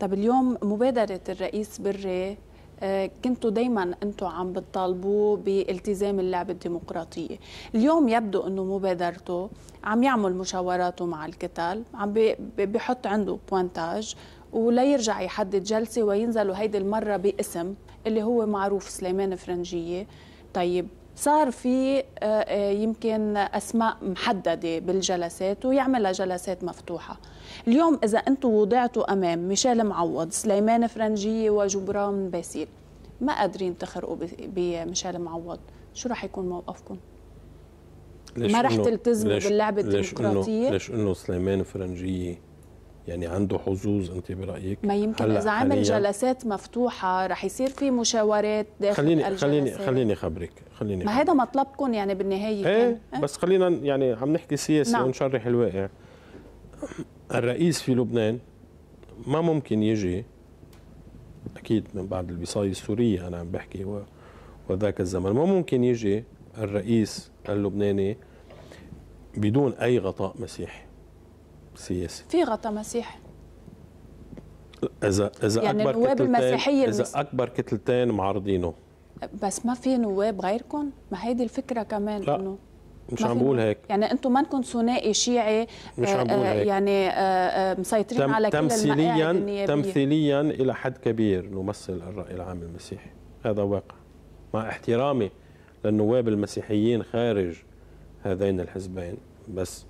طب اليوم مبادرة الرئيس بري كنتوا دايما انتوا عم بتطالبوا بالتزام اللعبة الديمقراطية، اليوم يبدو انه مبادرته عم يعمل مشاوراته مع الكتل، عم بيحط عنده بوينتاج ولا يرجع يحدد جلسة وينزلوا هيدي المرة باسم اللي هو معروف سليمان فرنجية. طيب صار في يمكن أسماء محددة بالجلسات ويعملها جلسات مفتوحة. اليوم إذا أنتم وضعتوا أمام ميشال معوض، سليمان فرنجية وجبران باسيل، ما قادرين تخرقوا بميشال معوض، شو راح يكون موقفكم؟ ما راح تلتزموا باللعبة الديمقراطية؟ ليش إنه سليمان فرنجية يعني عنده حظوظ انت برايك؟ ما يمكن اذا عمل جلسات مفتوحه رح يصير في مشاورات داخل خليني خبرك ما هذا مطلبكم يعني بالنهايه. ايه بس خلينا يعني عم نحكي سياسي ونشرح الواقع. الرئيس في لبنان ما ممكن يجي اكيد من بعد البصايه السوريه انا عم بحكي وذاك الزمن، ما ممكن يجي الرئيس اللبناني بدون اي غطاء مسيحي سياسي. في غطاء مسيحي اذا يعني النواب المسيحيه اذا اكبر كتلتين معارضينه، بس ما في نواب غيركم؟ ما هيدي الفكره كمان. انه مش عم بقول هيك يعني انتم منكم ثنائي شيعي، مش عم بقول هيك يعني مسيطرين على كل المقاعد النيابيه تمثيليا الى حد كبير نمثل الراي العام المسيحي، هذا واقع مع احترامي للنواب المسيحيين خارج هذين الحزبين، بس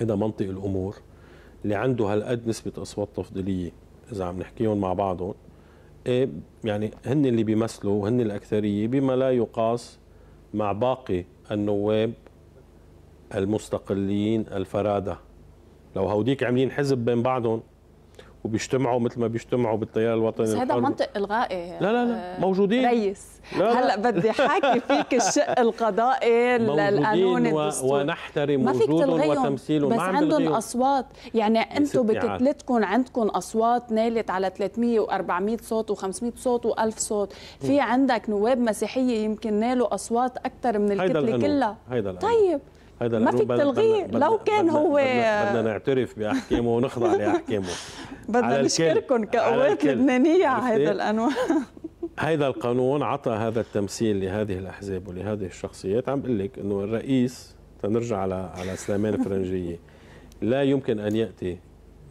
هذا منطق الامور اللي عنده هالقد نسبه اصوات تفضيليه اذا عم نحكيهم مع بعضهم، يعني هن اللي بيمثلوا وهن الاكثريه بما لا يقاس مع باقي النواب المستقلين الفراده. لو هوديك عاملين حزب بين بعضهم وبيجتمعوا مثل ما بيجتمعوا بالتيار الوطني بس هذا منطق الغائي. لا لا لا موجودين ريس. لا هلا بدي حاكي فيك الشق القضائي للقانون الدستوري ونحترم وجودهم وتمثيلهم، بس عندهم اصوات. يعني انتم بكتلتكم عندكم اصوات نالت على 300 و400 صوت و500 صوت و1000 صوت، في عندك نواب مسيحيه يمكن نالوا اصوات اكثر من الكتله كلها. طيب ما فيك تلغيه لو كان هو بدنا نعترف باحكامه ونخضع لاحكامه. بدنا نشكركم كقوات لبنانيه على هذا العنوان. هذا القانون عطى هذا التمثيل لهذه الاحزاب ولهذه الشخصيات. عم بقول لك انه الرئيس تنرجع على سليمان فرنجيه لا يمكن ان ياتي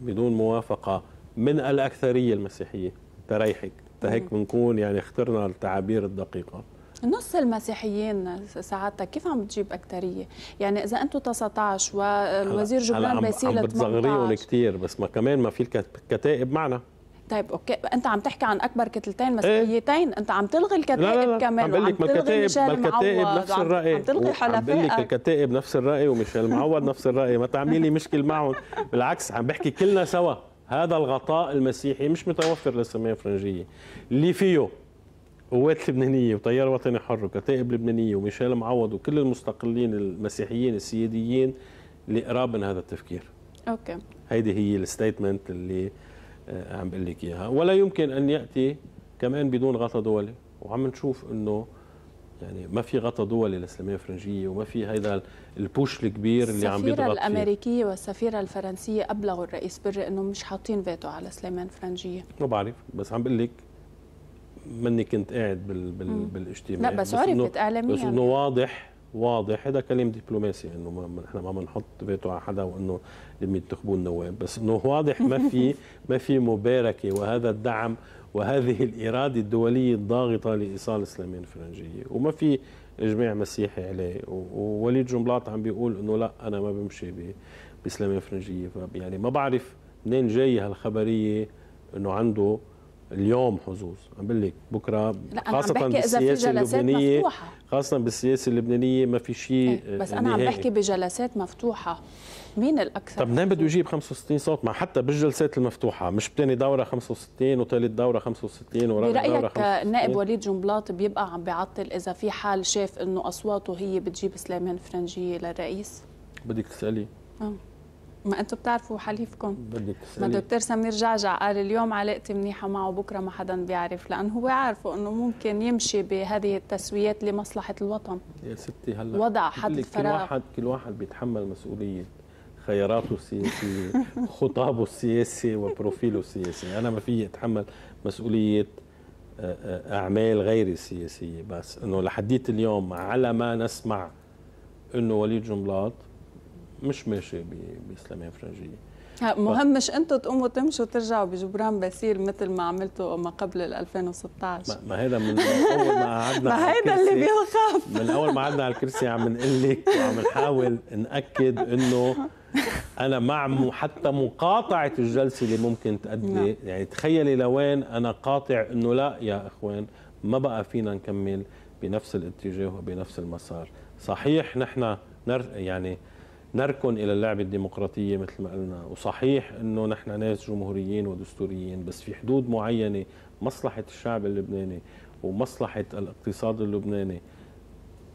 بدون موافقه من الاكثريه المسيحيه. تريحك هيك بنكون يعني اخترنا التعابير الدقيقه. نص المسيحيين سعادتك كيف عم بتجيب أكترية؟ يعني إذا أنتم 19 والوزير جبران باسيل 18 عم بتصغريهم كثير، بس ما كمان ما في الكتائب معنا. طيب أوكي أنت عم تحكي عن أكبر كتلتين مسيحيتين، أنت عم تلغي الكتائب. لا لا لا. كمان عم تلغي ميشال معوض، نفس الرأي عم تلغي حلفائك. عم بقول لك الكتائب نفس الرأي وميشال معوض نفس الرأي، ما تعملي لي مشكل معهم. بالعكس عم بحكي كلنا سوا هذا الغطاء المسيحي مش متوفر لسمية فرنجية اللي فيه قوات لبنانيه وتيار وطني حر وكتائب لبنانيه وميشال معوض وكل المستقلين المسيحيين السياديين اللي قراب من هذا التفكير. اوكي هيدي هي الستيتمنت اللي عم بقول لك اياها، ولا يمكن ان ياتي كمان بدون غطاء دولي، وعم نشوف انه يعني ما في غطاء دولي لسليمان فرنجية وما في هيدا البوش الكبير اللي عم بيضغط فيه. السفيرة الامريكيه والسفيره الفرنسيه ابلغوا الرئيس بري انه مش حاطين فيتو على سليمان فرنجية. ما بعرف بس عم بقول لك مني كنت قاعد بالاجتماع. لا بس عرفت اعلاميا بس انه واضح هذا كلام دبلوماسي انه احنا ما بنحط فيتو على حدا وانه لما ينتخبوا النواب، بس انه واضح ما في مباركه وهذا الدعم وهذه الاراده الدوليه الضاغطه لايصال سليمان فرنجيه وما في اجماع مسيحي عليه. ووليد جنبلاط عم بيقول انه لا انا ما بمشي بسليمان فرنجيه، يعني ما بعرف منين جايه هالخبريه انه عنده اليوم حظوظ. عم بقول لك بكره خاصه بالسياسه اللبنانيه ما في شيء بس نهائي. انا عم بحكي بجلسات مفتوحه مين الاكثر؟ طب منين بده يجيب 65 صوت؟ ما حتى بالجلسات المفتوحه مش بتاني دوره 65 وثالث دوره 65 ورابع دوره 65. برايك نائب وليد جنبلاط بيبقى عم بيعطل اذا في حال شاف انه اصواته هي بتجيب سليمان فرنجيه للرئيس؟ بدك تسالي ما انتم بتعرفوا حليفكم. ما دكتور سمير جعجع قال اليوم علاقتي منيحه معه بكره ما حدا بيعرف، لانه هو عارفه انه ممكن يمشي بهذه التسويات لمصلحه الوطن. يا ستي هلا وضع حد الفراغ. كل واحد بيتحمل مسؤوليه خياراته السياسية، خطابه السياسي وبروفيله السياسي. أنا ما في أتحمل مسؤولية أعمال غير سياسية، بس أنه لحديت اليوم على ما نسمع أنه وليد جنبلاط مش ماشي بسليمان فرنجية. مهم مش انتم تقوموا تمشوا وترجعوا بجبران باسيل مثل ما عملتوا ما قبل 2016. ما هذا من اول ما قعدنا ما هذا اللي بيخاف. من اول ما قعدنا على الكرسي عم نقول لك وعم نحاول ناكد انه انا مع حتى مقاطعه الجلسه اللي ممكن تؤدي، يعني تخيلي لوين انا قاطع انه لا يا اخوان ما بقى فينا نكمل بنفس الاتجاه وبنفس المسار. صحيح نحن يعني نركن إلى اللعبة الديمقراطية مثل ما قلنا، وصحيح أنه نحن ناس جمهوريين ودستوريين، بس في حدود معينة مصلحة الشعب اللبناني ومصلحة الاقتصاد اللبناني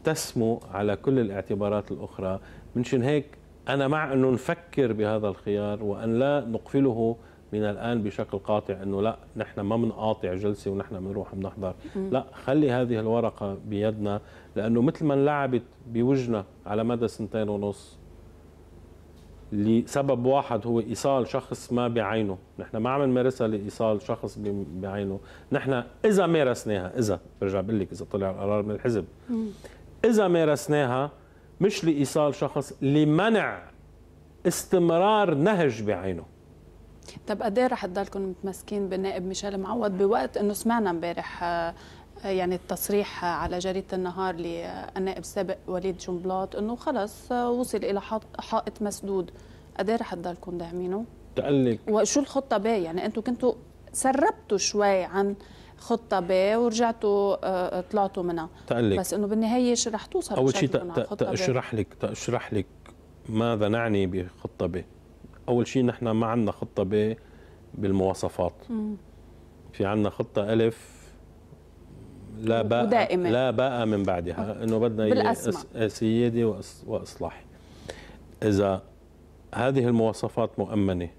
تسمو على كل الاعتبارات الأخرى. منشان هيك أنا مع أنه نفكر بهذا الخيار وأن لا نقفله من الآن بشكل قاطع أنه لا نحن ما بنقاطع جلسة ونحن بنروح بنحضر، لا خلي هذه الورقة بيدنا، لأنه مثل ما انلعبت بوجنا على مدى 2.5 سنين لسبب واحد هو ايصال شخص ما بعينه، نحن ما عم نمارسها لايصال شخص بعينه، نحن اذا مارسناها، اذا برجع بقول لك اذا طلع القرار من الحزب، اذا مارسناها مش لايصال شخص، لمنع استمرار نهج بعينه. طب قد ايه رح تضلكم متمسكين بالنائب ميشال معوض بوقت انه سمعنا امبارح يعني التصريح على جريدة النهار للنائب السابق وليد جنبلاط أنه خلص وصل إلى حائط مسدود، قد ايه رح تضلكم داعمينه؟ تقلك وشو الخطة ب؟ يعني أنتم كنتوا سربتوا شوي عن خطة ب ورجعتوا طلعتوا منها، تقلك بس أنه بالنهاية شو رح توصل؟ أول شيء تأشرح لك ماذا نعني بخطة ب. أول شيء نحن ما عندنا خطة ب بالمواصفات، في عندنا خطة ألف لا باء ودائماً. لا باء من بعدها، انه بدنا سيادة واصلاح. اذا هذه المواصفات مؤمنه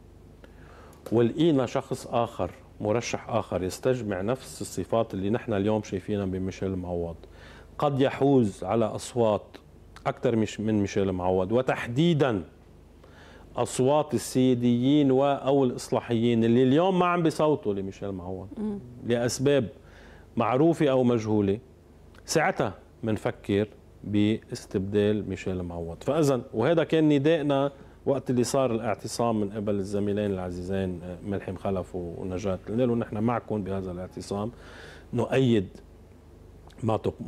ولقينا شخص اخر مرشح اخر يستجمع نفس الصفات اللي نحن اليوم شايفينها بميشال معوض، قد يحوز على اصوات اكثر من ميشال معوض، وتحديدا اصوات السياديين او الاصلاحيين اللي اليوم ما عم بيصوتوا لميشال معوض لاسباب معروفة أو مجهولة، ساعتها منفكر باستبدال ميشال معوض. فإذا وهذا كان ندائنا وقت اللي صار الاعتصام من قبل الزميلين العزيزين ملحم خلف ونجاة، قلنا لهم نحن معكم بهذا الاعتصام، نؤيد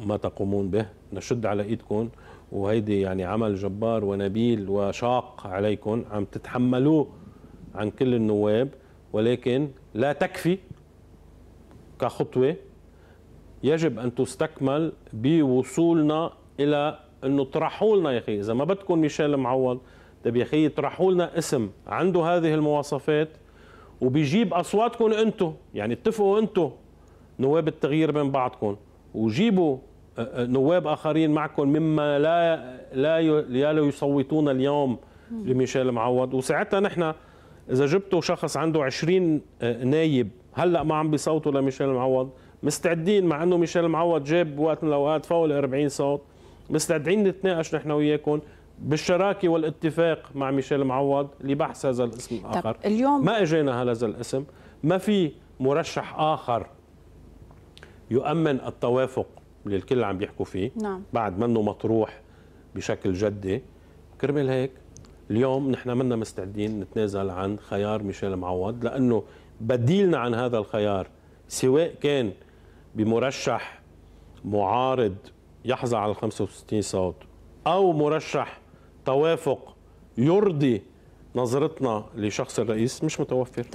ما تقومون به، نشد على إيدكم، وهيدي يعني عمل جبار ونبيل وشاق عليكم عم تتحملوه عن كل النواب، ولكن لا تكفي كخطوة، يجب أن تستكمل بوصولنا إلى أنه اطرحوا لنا يا أخي، إذا ما بدكم ميشال معوض، طيب يا أخي اطرحوا لنا اسم عنده هذه المواصفات وبيجيب أصواتكم أنتم، يعني اتفقوا أنتم نواب التغيير بين بعضكم وجيبوا نواب آخرين معكم مما لا يصوتون اليوم لميشال معوض، وساعتها نحن إذا جبتوا شخص عنده 20 نايب هلأ ما عم بيصوتوا لميشال معوض، مستعدين مع انه ميشال معوض جاب وقت من الاوقات فوق ال 40 صوت، مستعدين نتناقش نحن وياكم بالشراكه والاتفاق مع ميشال معوض لبحث هذا الاسم الاخر. اليوم ما اجينا هذا الاسم، ما في مرشح اخر يؤمن التوافق اللي الكل عم بيحكوا فيه، نعم. بعد منه مطروح بشكل جدي، كرمال هيك اليوم نحن منا مستعدين نتنازل عن خيار ميشال معوض، لانه بديلنا عن هذا الخيار سواء كان بمرشح معارض يحظى على 65 صوت أو مرشح توافق يرضي نظرتنا لشخص الرئيس مش متوفر.